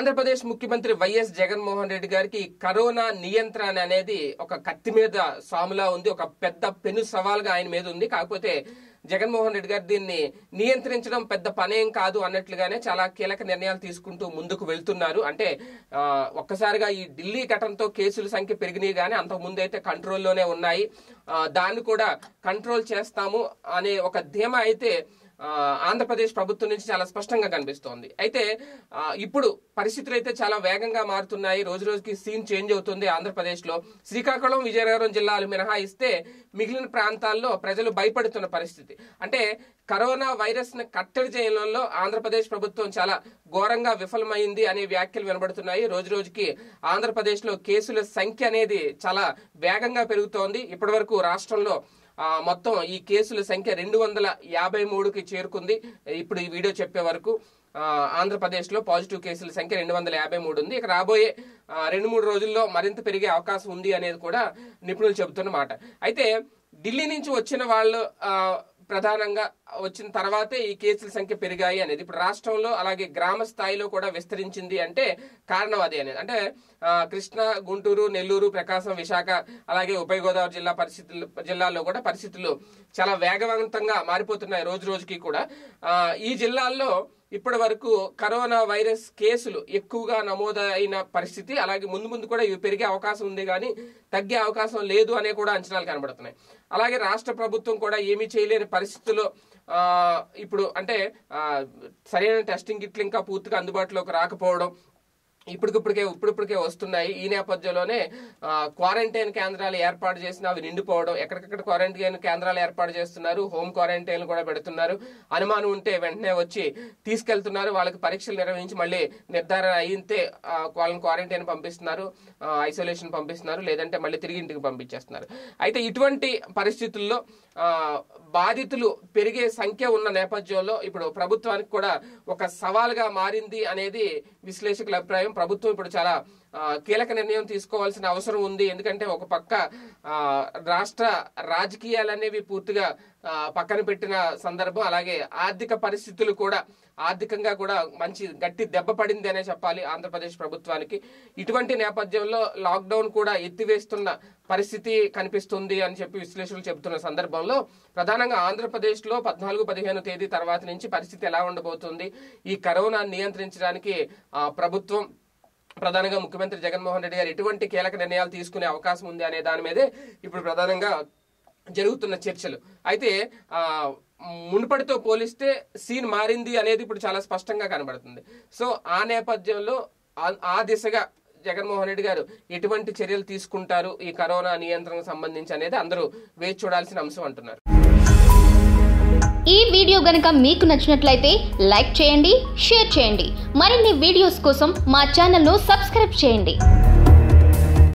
ఆంధ్రప్రదేశ్ ముఖ్యమంత్రి వైఎస్ జగన్మోహన్ రెడ్డి గారికి కరోనా నియంత్రణ అనేది ఒక కత్తి మీద సాములా ఉంది, ఒక పెద్ద పెను సవాల్గా ఆయన మీద ఉంది. కాకపోతే జగన్మోహన్ రెడ్డి గారు దీన్ని నియంత్రించడం పెద్ద పనేం కాదు అన్నట్లుగానే చాలా కీలక నిర్ణయాలు తీసుకుంటూ ముందుకు వెళ్తున్నారు. అంటే ఒక్కసారిగా ఈ ఢిల్లీ ఘటనతో కేసుల సంఖ్య పెరిగినాయి, కానీ అంతకుముందు అయితే కంట్రోల్లోనే ఉన్నాయి. దాన్ని కూడా కంట్రోల్ చేస్తాము అనే ఒక ధీమా అయితే ఆంధ్రప్రదేశ్ ప్రభుత్వం నుంచి చాలా స్పష్టంగా కనిపిస్తోంది. అయితే ఇప్పుడు పరిస్థితులు అయితే చాలా వేగంగా మారుతున్నాయి, రోజు రోజుకి సీన్ చేంజ్ అవుతుంది. ఆంధ్రప్రదేశ్లో శ్రీకాకుళం, విజయనగరం జిల్లాలు మినహాయిస్తే మిగిలిన ప్రాంతాల్లో ప్రజలు భయపడుతున్న పరిస్థితి. అంటే కరోనా వైరస్ ను కట్టడి చేయడంలో ఆంధ్రప్రదేశ్ ప్రభుత్వం చాలా ఘోరంగా విఫలమైంది అనే వ్యాఖ్యలు వినబడుతున్నాయి. రోజు రోజుకి ఆంధ్రప్రదేశ్లో కేసుల సంఖ్య అనేది చాలా వేగంగా పెరుగుతోంది. ఇప్పటి వరకు రాష్ట్రంలో మొత్తం ఈ కేసుల సంఖ్య 253కి చేరుకుంది. ఇప్పుడు ఈ వీడియో చెప్పే వరకు ఆంధ్రప్రదేశ్లో పాజిటివ్ కేసుల సంఖ్య 253 ఉంది. ఇక రాబోయే 2-3 రోజుల్లో మరింత పెరిగే అవకాశం ఉంది అనేది కూడా నిపుణులు చెబుతున్నమాట. అయితే ఢిల్లీ నుంచి వచ్చిన వాళ్ళు ప్రధానంగా వచ్చిన తర్వాతే ఈ కేసుల సంఖ్య పెరిగాయి అనేది ఇప్పుడు రాష్ట్రంలో అలాగే గ్రామ స్థాయిలో కూడా విస్తరించింది. అంటే కారణం అదే అనేది, అంటే కృష్ణా, గుంటూరు, నెల్లూరు, ప్రకాశం, విశాఖ అలాగే ఉభయ గోదావరి జిల్లాల్లో కూడా పరిస్థితులు చాలా వేగవంతంగా మారిపోతున్నాయి రోజు రోజుకి కూడా. ఈ జిల్లాల్లో ఇప్పటి వరకు కరోనా వైరస్ కేసులు ఎక్కువగా నమోదైన పరిస్థితి, అలాగే ముందు కూడా ఇవి పెరిగే అవకాశం ఉంది, కానీ తగ్గే అవకాశం లేదు అనే కూడా అంచనాలు కనబడుతున్నాయి. అలాగే రాష్ట్ర ప్రభుత్వం కూడా ఏమీ చేయలేని పరిస్థితుల్లో ఇప్పుడు, అంటే సరైన టెస్టింగ్ కిట్లు ఇంకా పూర్తిగా అందుబాటులోకి రాకపోవడం, ఇప్పటికే వస్తున్నాయి. ఈ నేపథ్యంలోనే క్వారంటైన్ కేంద్రాలు ఏర్పాటు చేసిన అవి నిండిపోవడం, ఎక్కడికక్కడ క్వారంటైన్ కేంద్రాలు ఏర్పాటు చేస్తున్నారు, హోమ్ క్వారంటైన్లు కూడా పెడుతున్నారు. అనుమానం ఉంటే వెంటనే వచ్చి తీసుకెళ్తున్నారు, వాళ్ళకి పరీక్షలు నిర్వహించి మళ్ళీ నిర్ధారణ అయితే వాళ్ళని క్వారంటైన్ పంపిస్తున్నారు, ఐసోలేషన్ పంపిస్తున్నారు, లేదంటే మళ్ళీ తిరిగి ఇంటికి పంపించేస్తున్నారు. అయితే ఇటువంటి పరిస్థితుల్లో బాధితులు పెరిగే సంఖ్య ఉన్న నేపథ్యంలో ఇప్పుడు ప్రభుత్వానికి కూడా ఒక సవాల్గా మారింది అనేది విశ్లేషకుల అభిప్రాయం. ప్రభుత్వం ఇప్పుడు చాలా కీలక నిర్ణయం తీసుకోవాల్సిన అవసరం ఉంది. ఎందుకంటే ఒక పక్క రాష్ట్ర రాజకీయాలనేవి పూర్తిగా పక్కన పెట్టిన సందర్భం, అలాగే ఆర్థిక పరిస్థితులు కూడా ఆర్థికంగా కూడా మంచి గట్టి దెబ్బ పడింది అనే చెప్పాలి ఆంధ్రప్రదేశ్ ప్రభుత్వానికి. ఇటువంటి నేపథ్యంలో లాక్డౌన్ కూడా ఎత్తివేస్తున్న పరిస్థితి కనిపిస్తుంది అని చెప్పి విశ్లేషకులు చెబుతున్న సందర్భంలో ప్రధానంగా ఆంధ్రప్రదేశ్లో 14-15 తేదీ తర్వాత నుంచి పరిస్థితి ఎలా ఉండబోతుంది, ఈ కరోనా నియంత్రించడానికి ప్రభుత్వం ప్రధానంగా ముఖ్యమంత్రి జగన్మోహన్ రెడ్డి గారు ఎటువంటి కీలక నిర్ణయాలు తీసుకునే అవకాశం ఉంది అనే దాని మీదే ఇప్పుడు ప్రధానంగా జరుగుతున్న చర్చలు. అయితే మునుపటితో పోలిస్తే సీన్ మారింది అనేది ఇప్పుడు చాలా స్పష్టంగా కనబడుతుంది. సో ఆ నేపథ్యంలో ఆ దిశగా జగన్మోహన్ రెడ్డి గారు ఎటువంటి చర్యలు తీసుకుంటారు ఈ కరోనా నియంత్రణకు సంబంధించి అనేది అందరూ వేచి చూడాల్సిన అంశం అంటున్నారు. ఈ వీడియో గనక మీకు నచ్చినట్లయితే లైక్ చేయండి, షేర్ చేయండి. మరిన్ని వీడియోస్ కోసం మా ఛానల్ను సబ్స్క్రైబ్ చేయండి.